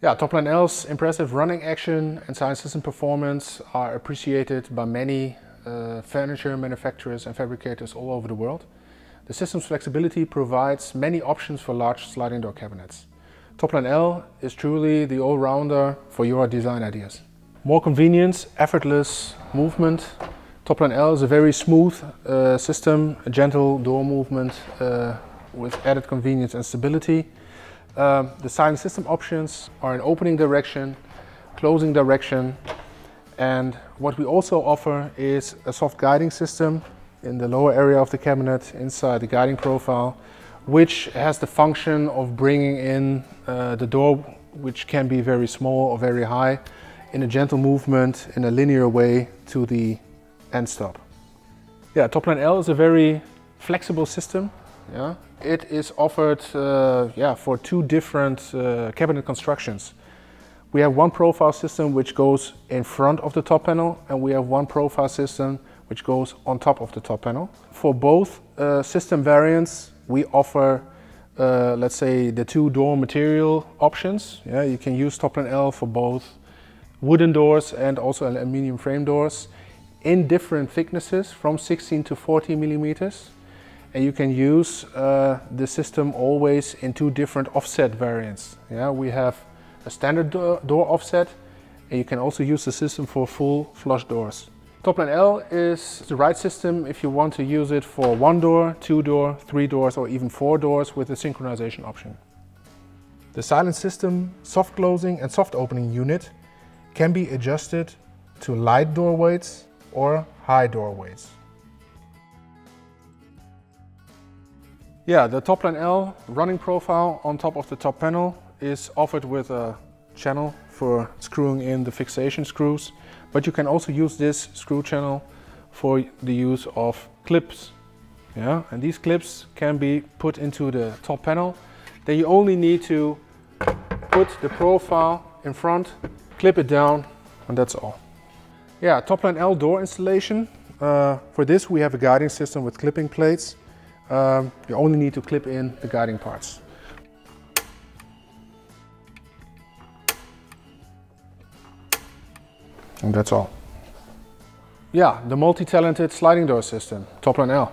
Yeah, Topline L's impressive running action and Silent System performance are appreciated by many furniture manufacturers and fabricators all over the world. The system's flexibility provides many options for large sliding door cabinets. Topline L is truly the all-rounder for your design ideas. More convenience, effortless movement. Topline L is a very smooth system, a gentle door movement with added convenience and stability. The Silent System options are an opening direction, closing direction, and what we also offer is a soft guiding system in the lower area of the cabinet, inside the guiding profile, which has the function of bringing in the door, which can be very small or very high, in a gentle movement, in a linear way to the end stop. Yeah, Topline L is a very flexible system. Yeah, it is offered for two different cabinet constructions. We have one profile system which goes in front of the top panel, and we have one profile system which goes on top of the top panel. For both system variants, we offer, let's say, the two door material options. Yeah, you can use Topline L for both wooden doors and also aluminium frame doors in different thicknesses from 16 to 40 millimeters. And you can use the system always in two different offset variants. Yeah, we have a standard door offset, and you can also use the system for full flush doors. Topline L is the right system if you want to use it for one door, two door, three doors, or even four doors with the synchronization option. The Silent System soft closing and soft opening unit can be adjusted to light door weights or high door weights. Yeah, the Topline L running profile on top of the top panel is offered with a channel for screwing in the fixation screws, but you can also use this screw channel for the use of clips. Yeah, and these clips can be put into the top panel. Then you only need to put the profile in front, clip it down, and that's all. Yeah, Topline L door installation. For this we have a guiding system with clipping plates. You only need to clip in the guiding parts. And that's all. Yeah, the multi-talented sliding door system, Topline L.